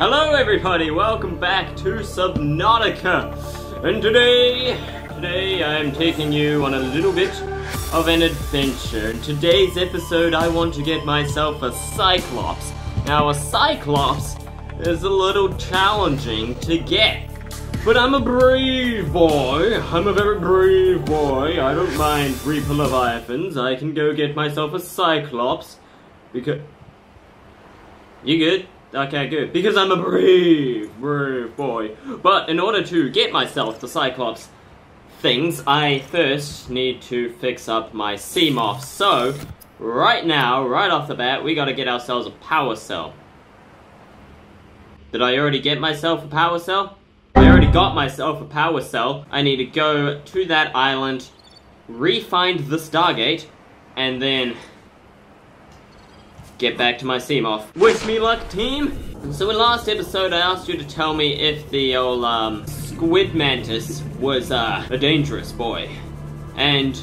Hello everybody, welcome back to Subnautica, and today I am taking you on a little bit of an adventure. In today's episode I want to get myself a Cyclops. Now a Cyclops is a little challenging to get, but I'm a brave boy, I'm a very brave boy, I don't mind Reaper Leviathans, I can go get myself a Cyclops, because... You good? Okay, good. Because I'm a brave boy. But in order to get myself the Cyclops things, I first need to fix up my Seamoth. So, right now, right off the bat, we gotta get ourselves a power cell. Did I already get myself a power cell? I already got myself a power cell. I need to go to that island, re-find the Stargate, and then... get back to my Seamoth. Wish me luck, team! So in last episode I asked you to tell me if the old squid mantis was a dangerous boy. And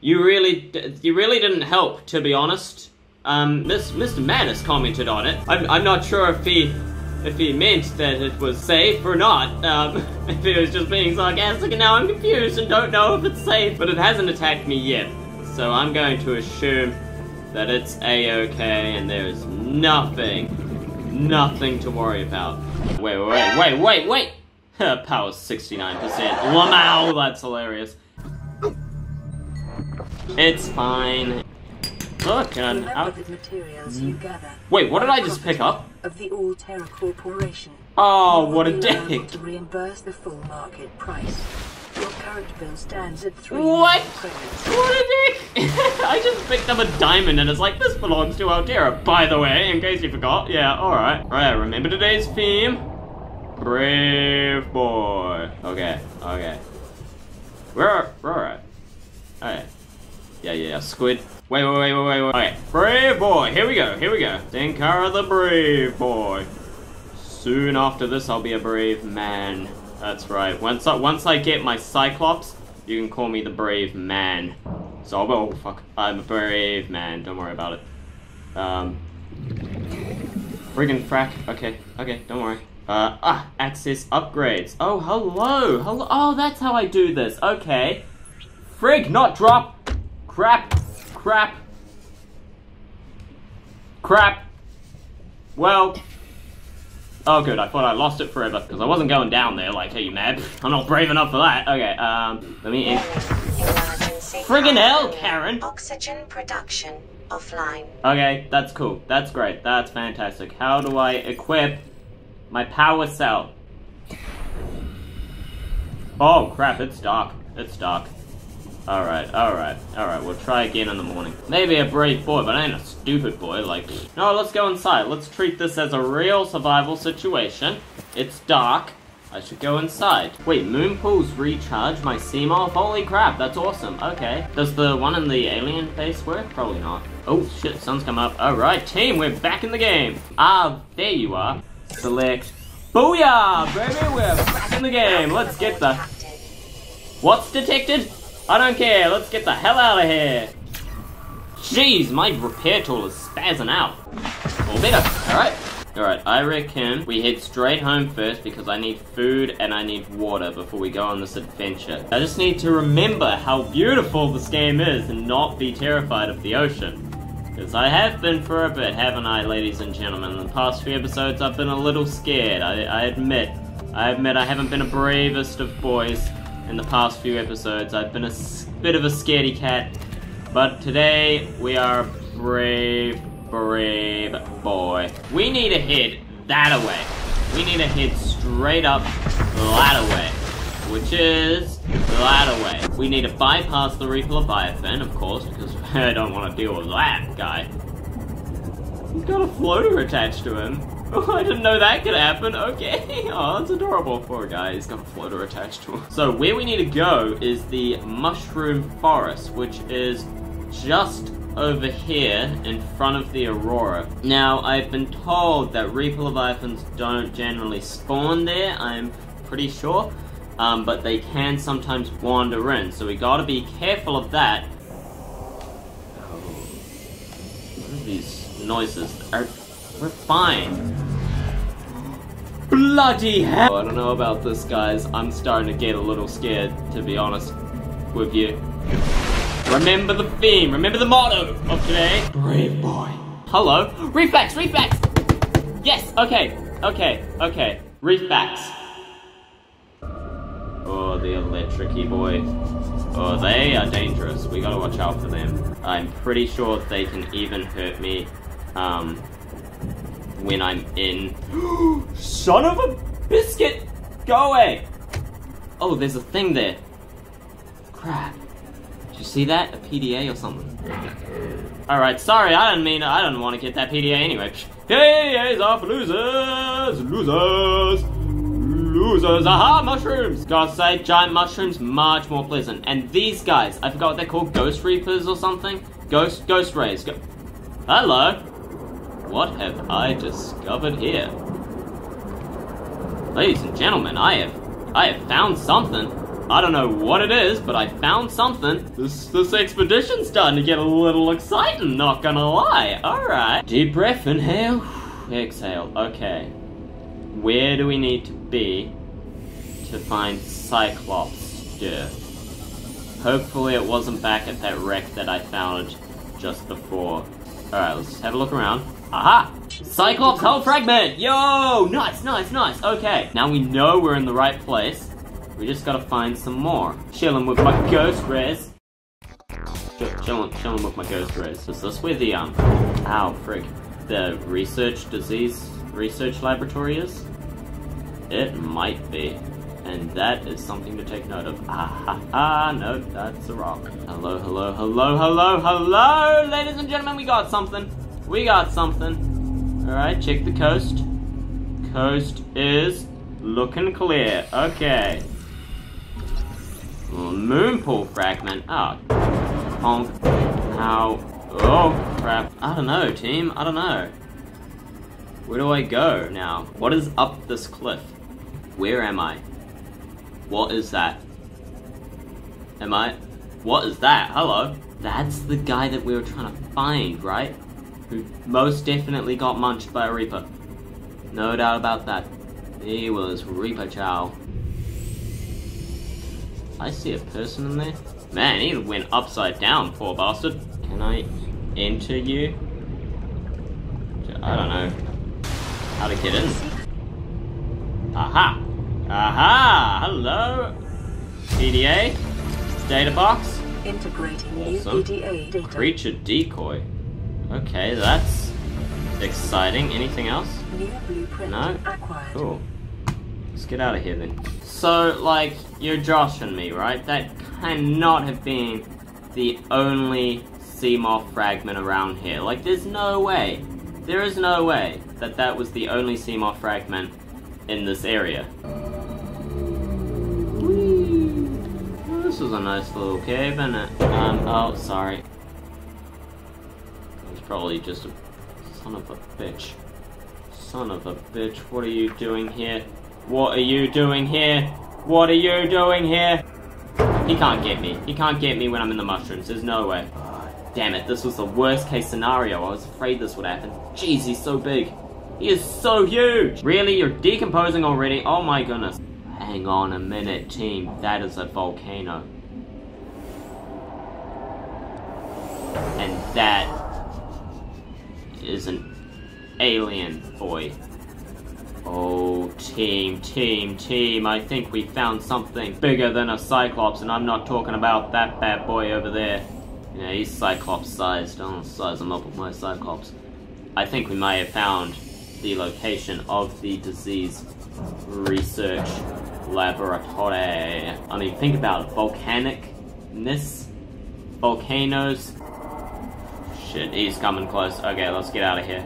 you really didn't help, to be honest. Mr. Mantis commented on it. I'm not sure if he meant that it was safe or not, if he was just being sarcastic, and now I'm confused and don't know if it's safe. But it hasn't attacked me yet, so I'm going to assume that it's a-okay and there's nothing to worry about. Wait. Power's 69%. Wow, that's hilarious. It's fine. Look, and wait, what did I just pick up? Of the Alterra Corporation. Oh, what a dick. To reimburse the full market price. Your current bill stands at 3. What? What a dick! I just picked up a diamond and it's like, this belongs to Alterra, by the way, in case you forgot. Yeah, alright. Alright, remember today's theme? Brave boy. Okay. We're alright. Alright. Yeah, squid. Wait. Okay, brave boy, here we go. Senkara the brave boy. Soon after this, I'll be a brave man. That's right. Once I get my Cyclops, you can call me the brave man. So I'll go, oh fuck, I'm a brave man, don't worry about it. Friggin' frack, okay, don't worry. Access upgrades. Oh, hello, oh, that's how I do this, okay. Frig, not drop, crap. Well. Oh good, I thought I lost it forever, because I wasn't going down there like, hey, you mad? I'm not brave enough for that. Okay, let me in. Friggin' hell, Karen! Oxygen production offline. Okay, that's cool. That's great. That's fantastic. How do I equip my power cell? Oh crap, it's dark. Alright, we'll try again in the morning. Maybe a brave boy, but I ain't a stupid boy, like... No, let's go inside. Let's treat this as a real survival situation. It's dark. I should go inside. Wait, Moonpool's recharge my Seamoth? Holy crap, that's awesome. Okay. Does the one in the alien base work? Probably not. Oh, shit, sun's come up. Alright, team, we're back in the game. Ah, there you are. Select. Booyah, baby, we're back in the game. Let's get the... What's detected? I don't care, let's get the hell out of here! Jeez, my repair tool is spazzing out. All better, alright. Alright, I reckon we head straight home first because I need food and I need water before we go on this adventure. I just need to remember how beautiful this game is and not be terrified of the ocean. Because I have been for a bit, haven't I, ladies and gentlemen? In the past few episodes I've been a little scared, I admit I haven't been the bravest of boys. In the past few episodes, I've been a bit of a scaredy cat, but today we are a brave boy. We need to head that away. We need to head straight up that away, which is that away. We need to bypass the Reaper Leviathan, of course, because I don't want to deal with that guy. He's got a floater attached to him. Oh, I didn't know that could happen, okay. Oh, that's adorable. Poor guy, he's got a floater attached to him. So where we need to go is the Mushroom Forest, which is just over here in front of the Aurora. Now, I've been told that Reaper Leviathans don't generally spawn there, I'm pretty sure, but they can sometimes wander in, so we gotta be careful of that. Oh, what are these noises? We're fine. Bloody hell! I don't know about this, guys. I'm starting to get a little scared, to be honest with you. Remember the theme, remember the motto of today. Brave boy. Hello? Reflex, reflex! Yes, okay. Reflex. Oh, the electric-y boy. Oh, they are dangerous. We gotta watch out for them. I'm pretty sure they can even hurt me, when I'm in. Son of a biscuit! Go away! Oh, there's a thing there. Crap. Did you see that? A PDA or something? Alright, sorry, I didn't want to get that PDA anyway. PDAs are for losers! Losers! Losers! Aha! Mushrooms! Gotta say, giant mushrooms, much more pleasant. And these guys, I forgot what they're called, Ghost Reapers or something? Ghost Rays. Hello! What have I discovered here? Ladies and gentlemen, I have found something. I don't know what it is, but I found something. This expedition's starting to get a little exciting, not gonna lie. Alright. Deep breath, inhale, exhale. Okay. Where do we need to be to find Cyclops? Dirt. Hopefully it wasn't back at that wreck that I found just before. Alright, let's just have a look around. Aha! Cyclops Hull Fragment! Yo! Nice, nice, nice! Okay, now we know we're in the right place. We just gotta find some more. Chillin' with my Ghost Rays. Chillin' with my Ghost Rays. Is this where the, ow, frig. The research laboratory is? It might be. And that is something to take note of. Ah, ha, ha, no, that's a rock. Hello, hello, hello, hello, hello! Ladies and gentlemen, we got something. We got something. Alright, check the coast. Coast is looking clear. Okay. Moonpool fragment. Oh. Honk. Ow. Oh, crap. I don't know, team. I don't know. Where do I go now? What is up this cliff? Where am I? What is that? Am I? What is that? Hello? That's the guy that we were trying to find, right? Who most definitely got munched by a Reaper. No doubt about that. He was Reaper Chow. I see a person in there. Man, he went upside down, poor bastard. Can I enter you? I don't know how to get in. Aha! Aha! Hello! PDA? Data box? Integrating new PDA data. Creature decoy. Okay, that's exciting. Anything else? New blueprint acquired. Cool. Let's get out of here then. So, like, you're joshing me, right? That cannot have been the only Seamoth fragment around here. Like, there's no way. There is no way that that was the only Seamoth fragment in this area. Whee! Well, this is a nice little cave, isn't it? Oh, sorry. It's probably just a... son of a bitch. Son of a bitch, what are you doing here? What are you doing here? What are you doing here? He can't get me. He can't get me when I'm in the mushrooms. There's no way. Damn it, this was the worst case scenario. I was afraid this would happen. Jeez, he's so big. He is so huge! Really? You're decomposing already? Oh my goodness. Hang on a minute, team. That is a volcano. And that is an alien boy. Oh, team. I think we found something bigger than a Cyclops, and I'm not talking about that bad boy over there. Yeah, he's Cyclops-sized. I'll size him up with my Cyclops. I think we may have found the location of the disease research laboratory. I mean, think about it. Volcanicness. Volcanoes. Shit, he's coming close. Okay, let's get out of here.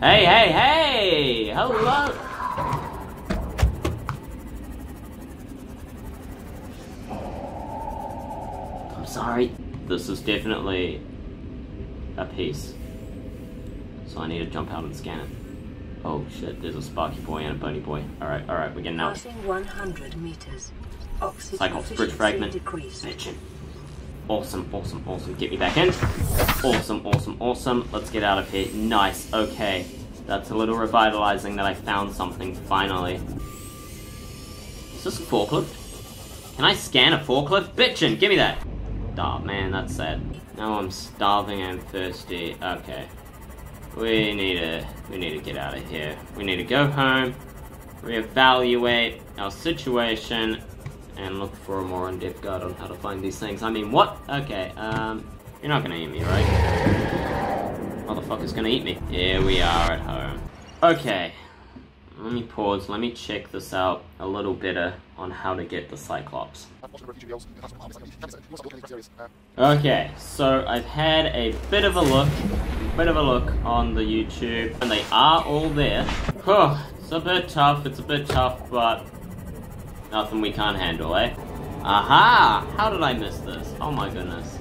Hey, hey, hey! Hello! I'm sorry. This is definitely a piece. So I need to jump out and scan it. Oh shit, there's a Sparky Boy and a Bunny Boy. Alright, we're getting out. Passing 100 meters. Cyclops Bridge Fragment. Bitchin'. Awesome. Get me back in. Awesome. Let's get out of here. Nice, okay. That's a little revitalizing that I found something, finally. Is this a forklift? Can I scan a forklift? Bitchin', give me that! Oh man, that's sad. Now I'm starving and thirsty. Okay. We need to get out of here. We need to go home, reevaluate our situation, and look for a more in-depth guide on how to find these things. I mean, what? Okay, you're not gonna eat me, right? Motherfucker's gonna eat me. Here we are at home. Okay, let me pause, let me check this out a little better on how to get the Cyclops. Okay, so I've had a bit of a look on the YouTube, and they are all there. Oh, it's a bit tough, but nothing we can't handle, eh? Aha! How did I miss this? Oh my goodness.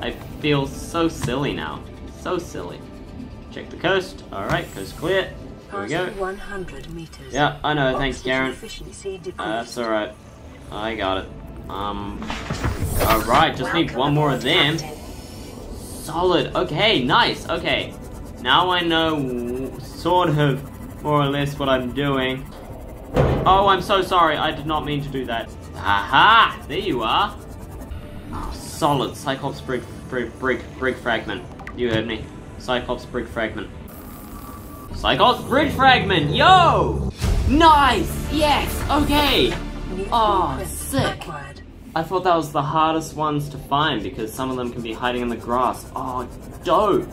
I feel so silly now. So silly. Check the coast. Alright, coast clear. There we go. 100 meters. Yeah, I know. Thanks, Karen. That's alright. I got it. Alright, just need one more of them. Solid. Okay, nice. Okay. Now I know sort of more or less what I'm doing. Oh, I'm so sorry. I did not mean to do that. Aha! There you are. Oh, solid. Cyclops Brick Fragment. You heard me. Cyclops Brick Fragment. Cyclops Bridge Fragment. Yo! Nice! Yes! Okay! Oh, sick. I thought that was the hardest ones to find because some of them can be hiding in the grass. Oh, dope!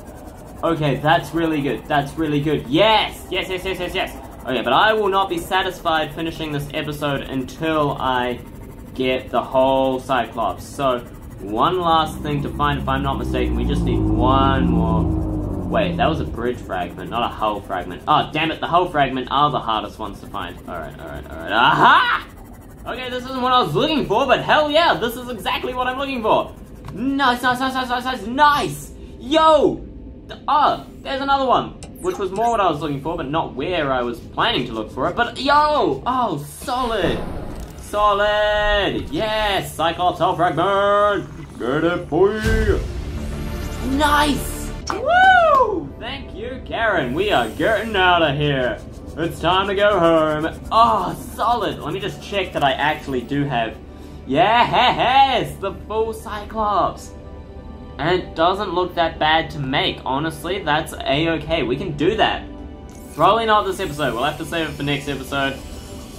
Okay, that's really good. That's really good. Yes! Yes, yes, yes, yes, yes! Okay, but I will not be satisfied finishing this episode until I get the whole Cyclops. So, one last thing to find, if I'm not mistaken. We just need one more. Wait, that was a bridge fragment, not a hull fragment. Oh, damn it, the hull fragment are the hardest ones to find. Alright, alright, alright. Aha! Okay, this isn't what I was looking for, but hell yeah, this is exactly what I'm looking for. Nice, nice, nice, nice, nice, nice, nice! Yo! Oh, there's another one! Which was more what I was looking for, but not where I was planning to look for it, but yo! Oh, solid! Solid! Yes! Cyclops Hull Fragment! Get it, boy! Nice! Woo! Thank you, Karen! We are getting out of here! It's time to go home! Oh, solid! Let me just check that I actually do have... Yes! The full Cyclops! And it doesn't look that bad to make. Honestly, that's a-okay. We can do that. Probably not this episode. We'll have to save it for next episode.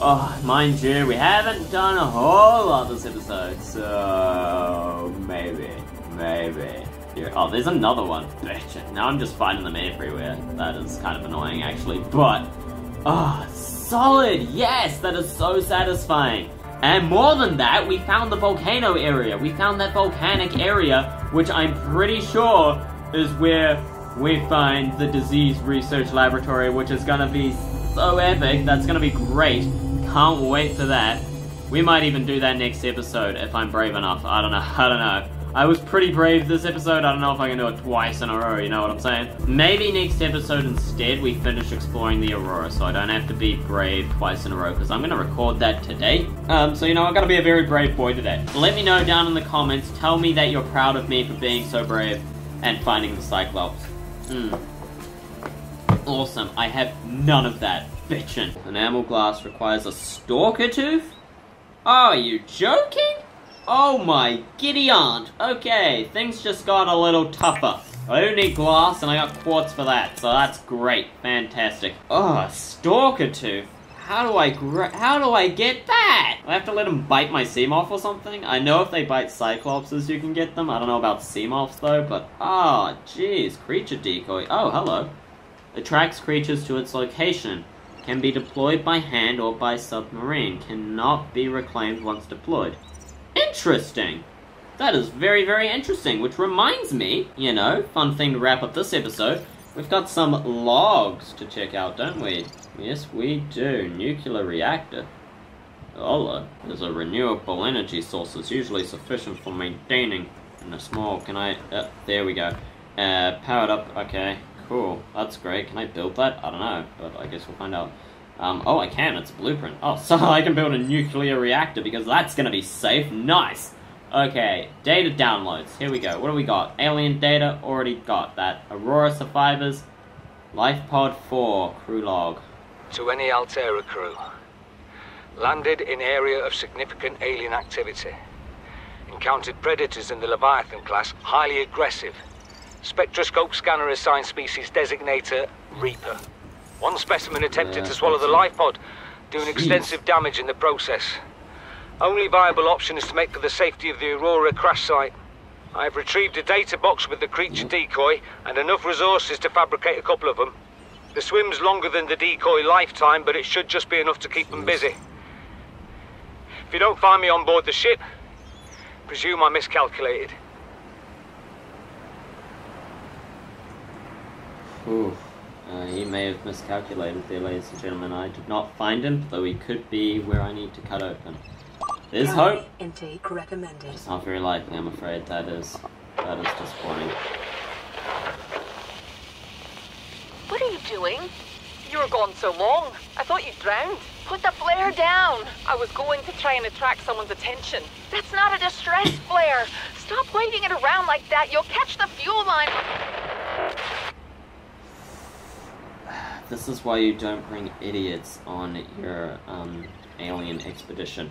Oh, mind you, we haven't done a whole lot this episode. So, maybe. Yeah. Oh, there's another one. Bitchin'. Now I'm just finding them everywhere. That is kind of annoying, actually. But, oh, solid. Yes, that is so satisfying. And more than that, we found the volcano area. We found that volcanic area, which I'm pretty sure is where we find the disease research laboratory, which is gonna be so epic. That's gonna be great. Can't wait for that. We might even do that next episode if I'm brave enough. I don't know. I was pretty brave this episode. I don't know if I can do it twice in a row, you know what I'm saying? Maybe next episode instead we finish exploring the Aurora, so I don't have to be brave twice in a row, because I'm going to record that today. So you know, I've got to be a very brave boy today. Let me know down in the comments, tell me that you're proud of me for being so brave and finding the Cyclops. Awesome, I have none of that, bitchin'. Enamel glass requires a stalker tooth? Are you joking? Oh my giddy aunt. Okay, things just got a little tougher. I do need glass and I got quartz for that, so that's great. Fantastic. Oh, a stalker tooth. How do I get that? I have to let them bite my Seamoth or something? I know if they bite Cyclopses you can get them. I don't know about Seamoths though, but... Oh, jeez. Creature decoy. Oh, hello. Attracts creatures to its location. Can be deployed by hand or by submarine. Cannot be reclaimed once deployed. Interesting. That is very, very interesting, which reminds me, you know, fun thing to wrap up this episode, we've got some logs to check out, don't we? Yes, we do. Nuclear reactor. Hello. There's a renewable energy source that's usually sufficient for maintaining in a small... Can I... there we go. Powered up. Okay, cool. That's great. Can I build that? I don't know, but I guess we'll find out. Oh, I can, it's a blueprint. Oh, so I can build a nuclear reactor because that's gonna be safe. Nice! Okay, data downloads. Here we go. What do we got? Alien data, already got that. Aurora survivors, Life Pod 4, crew log. To any Alterra crew. Landed in area of significant alien activity. Encountered predators in the Leviathan class, highly aggressive. Spectroscope scanner assigned species designator, Reaper. One specimen attempted to swallow the life pod, doing extensive damage in the process. Only viable option is to make for the safety of the Aurora crash site. I've retrieved a data box with the creature decoy and enough resources to fabricate a couple of them. The swim's longer than the decoy lifetime, but it should just be enough to keep them busy. If you don't find me on board the ship, presume I miscalculated. Ooh. He may have miscalculated there, ladies and gentlemen. I did not find him, though he could be where I need to cut open. There's hope! Intake recommended. It's not very likely, I'm afraid. That is disappointing. What are you doing? You were gone so long. I thought you drowned. Put the flare down! I was going to try and attract someone's attention. That's not a distress flare! Stop waving it around like that! You'll catch the fuel line! This is why you don't bring idiots on your alien expedition.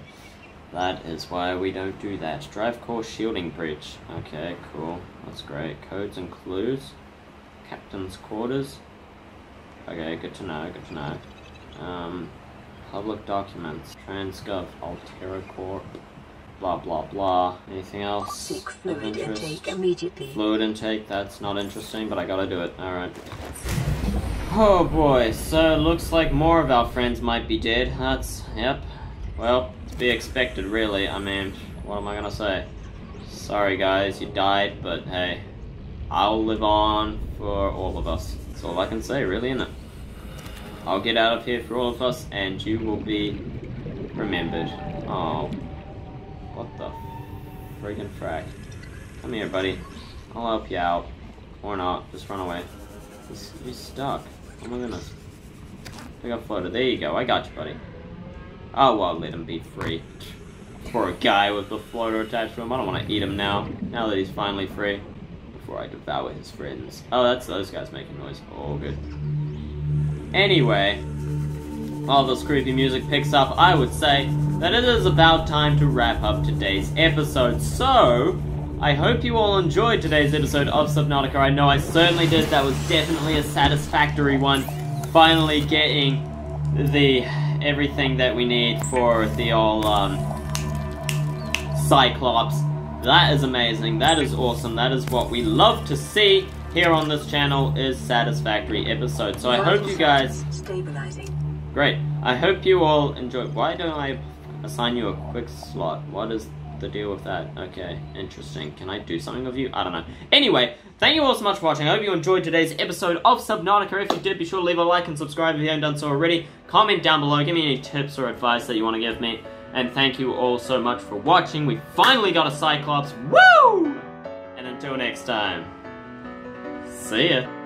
That is why we don't do that. Drive core shielding breach. Okay, cool. That's great. Codes and clues. Captain's quarters. Okay, good to know, good to know. Public documents. TransGov, Alterra Corp. Blah, blah, blah. Anything else? Seek fluid intake immediately. Fluid intake, that's not interesting, but I gotta do it. Alright. Oh boy, so it looks like more of our friends might be dead. That's, yep. Well, to be expected, really. I mean, what am I gonna say? Sorry guys, you died, but hey, I'll live on for all of us. That's all I can say, really, innit? I'll get out of here for all of us, and you will be remembered. Oh, what the friggin' frack. Come here, buddy. I'll help you out. Or not, just run away. You're stuck. Oh my goodness. I got floated. There you go. I got you, buddy. Oh, well, let him be free. Poor guy with the floater attached to him. I don't want to eat him now. Now that he's finally free. Before I devour his friends. Oh, that's those guys making noise. Oh, good. Anyway. While this creepy music picks up, I would say that it is about time to wrap up today's episode. So, I hope you all enjoyed today's episode of Subnautica. I know I certainly did. That was definitely a satisfactory one. Finally getting the everything that we need for the old Cyclops. That is amazing. That is awesome. That is what we love to see here on this channel is satisfactory episodes. So I hope you guys... Great. I hope you all enjoyed. Why don't I assign you a quick slot? What is... the deal with that. Okay, interesting. Can I do something with you? I don't know. Anyway, thank you all so much for watching. I hope you enjoyed today's episode of Subnautica. If you did, be sure to leave a like and subscribe if you haven't done so already. Comment down below. Give me any tips or advice that you want to give me. And thank you all so much for watching. We finally got a Cyclops. Woo! And until next time, see ya.